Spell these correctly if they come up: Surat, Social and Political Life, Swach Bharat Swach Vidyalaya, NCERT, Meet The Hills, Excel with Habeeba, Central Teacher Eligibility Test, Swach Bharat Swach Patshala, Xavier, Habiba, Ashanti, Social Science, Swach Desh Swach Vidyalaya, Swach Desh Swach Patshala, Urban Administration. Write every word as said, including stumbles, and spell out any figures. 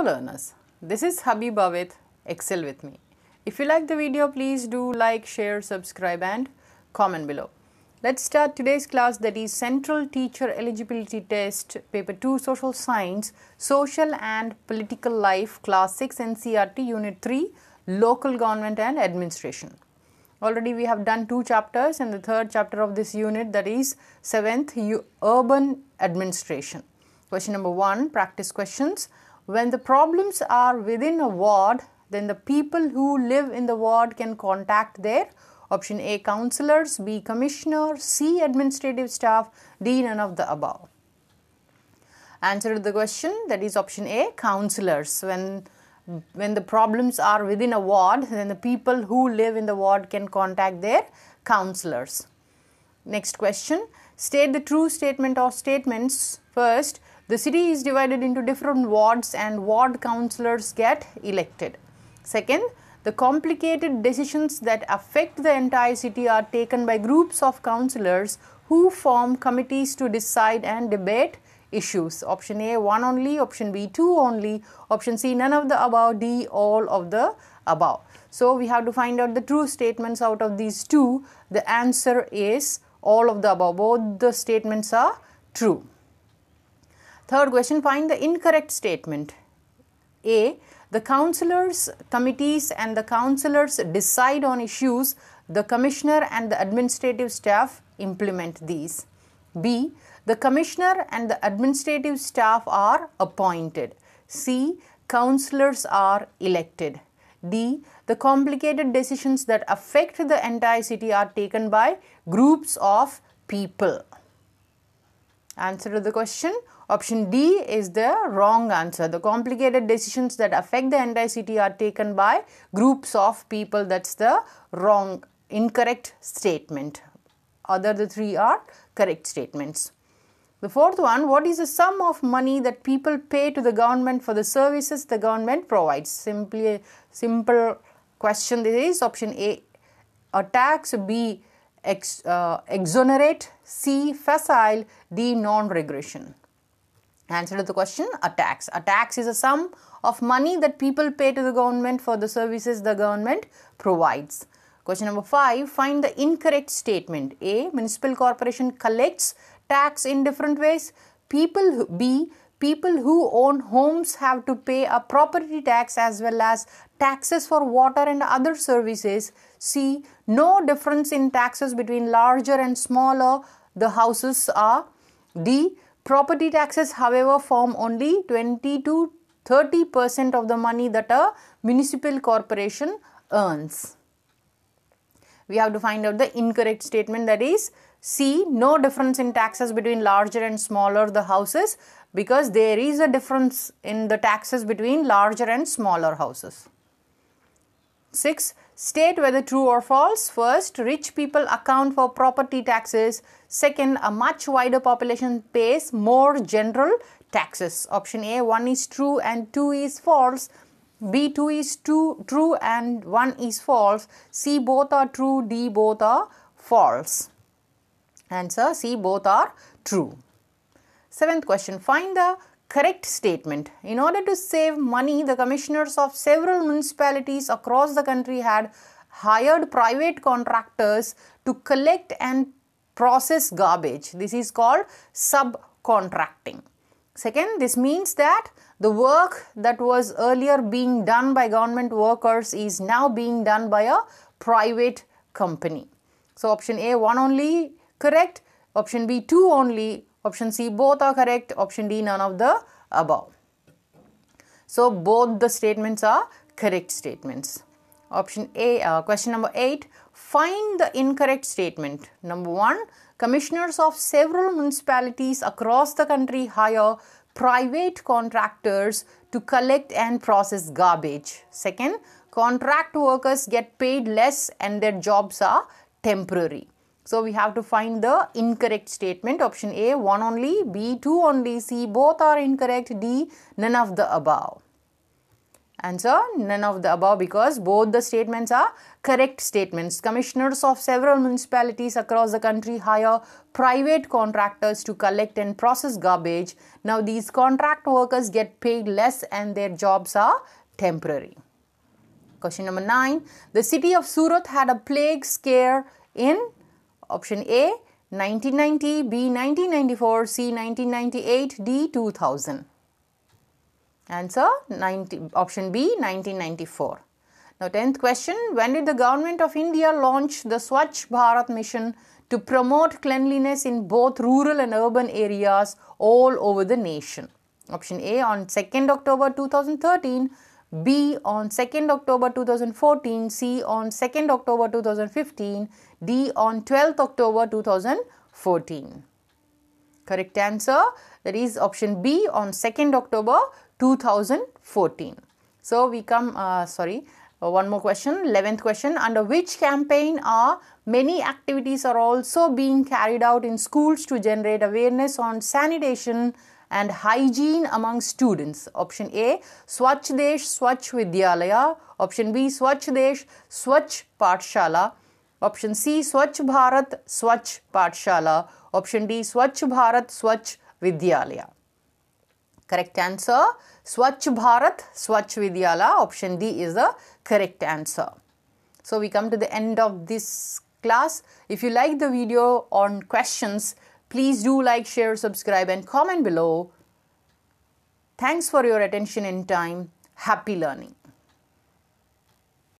Hello learners, this is Habiba with Excel with me. If you like the video, please do like, share, subscribe and comment below. Let's start today's class, that is Central Teacher Eligibility Test, Paper two, Social Science, Social and Political Life, Class six, N C E R T, Unit three, Local Government and Administration. Already we have done two chapters and the third chapter of this unit, that is seventh, Urban Administration. Question number one, practice questions. When the problems are within a ward, then the people who live in the ward can contact their option A councillors, B commissioner, C administrative staff, D none of the above. Answer to the question, that is option A, councillors. When, when the problems are within a ward, then the people who live in the ward can contact their councillors. Next question, state the true statement or statements. First, the city is divided into different wards and ward councillors get elected. Second, the complicated decisions that affect the entire city are taken by groups of councillors who form committees to decide and debate issues. Option A, one only, option B, two only, option C, none of the above, D, all of the above. So we have to find out the true statements out of these two. The answer is all of the above. Both the statements are true. Third question, find the incorrect statement. A, the councillors, committees and the councillors decide on issues. The commissioner and the administrative staff implement these. B, the commissioner and the administrative staff are appointed. C, councillors are elected. D, the complicated decisions that affect the entire city are taken by groups of people. Answer to the question, option D is the wrong answer. The complicated decisions that affect the entire city are taken by groups of people. That's the wrong, incorrect statement. Other the three are correct statements. The fourth one, what is the sum of money that people pay to the government for the services the government provides? Simply a simple question. This is option A, a tax, B, Ex, uh, exonerate, C, facile, D, non-regression. Answer to the question, a tax. A tax is a sum of money that people pay to the government for the services the government provides. Question number five, find the incorrect statement. A, municipal corporation collects tax in different ways. People who, B, people who own homes have to pay a property tax as well as taxes for water and other services. C, no difference in taxes between larger and smaller the houses are. D, property taxes however form only twenty to thirty percent of the money that a municipal corporation earns. We have to find out the incorrect statement, that is C, no difference in taxes between larger and smaller the houses, because there is a difference in the taxes between larger and smaller houses. six. State whether true or false. First, rich people account for property taxes. Second, a much wider population pays more general taxes. Option A, one is true and two is false. B, two is two, true and one is false. C, both are true. D, both are false. Answer C, both are true. Seventh question, find the correct statement. In order to save money, the commissioners of several municipalities across the country had hired private contractors to collect and process garbage. This is called subcontracting. Second, this means that the work that was earlier being done by government workers is now being done by a private company. So option A, one only correct, option B, two only, option C, both are correct, option D, none of the above. So both the statements are correct statements. Option A, uh, question number eight, find the incorrect statement. Number one, commissioners of several municipalities across the country hire private contractors to collect and process garbage. Second, contract workers get paid less and their jobs are temporary. So we have to find the incorrect statement. Option A, one only, B, two only, C, both are incorrect, D, none of the above. Answer, none of the above, because both the statements are correct statements. Commissioners of several municipalities across the country hire private contractors to collect and process garbage. Now, these contract workers get paid less and their jobs are temporary. Question number nine. The city of Surat had a plague scare in option A, nineteen ninety, B, nineteen ninety-four, C, nineteen ninety-eight, D, two thousand. Answer, option B, nineteen ninety-four. Now, tenth question. When did the Government of India launch the Swach Bharat mission to promote cleanliness in both rural and urban areas all over the nation? Option A, on second October two thousand thirteen, B, on second October two thousand fourteen, C, on second October two thousand fifteen, D, on twelfth October two thousand fourteen. Correct answer, that is option B, on second October two thousand fourteen. So, we come, uh, sorry, uh, one more question, eleventh question. Under which campaign are many activities are also being carried out in schools to generate awareness on sanitation and hygiene among students? Option A, Swach Desh Swach Vidyalaya. Option B, Swach Desh Swach Patshala. Option C, Swach Bharat Swach Patshala. Option D, Swach Bharat Swach Vidyalaya. Correct answer, Swach Bharat Swach Vidyalaya. Option D is the correct answer. So, we come to the end of this class. If you like the video on questions, please do like, share, subscribe and comment below. Thanks for your attention and time. Happy learning.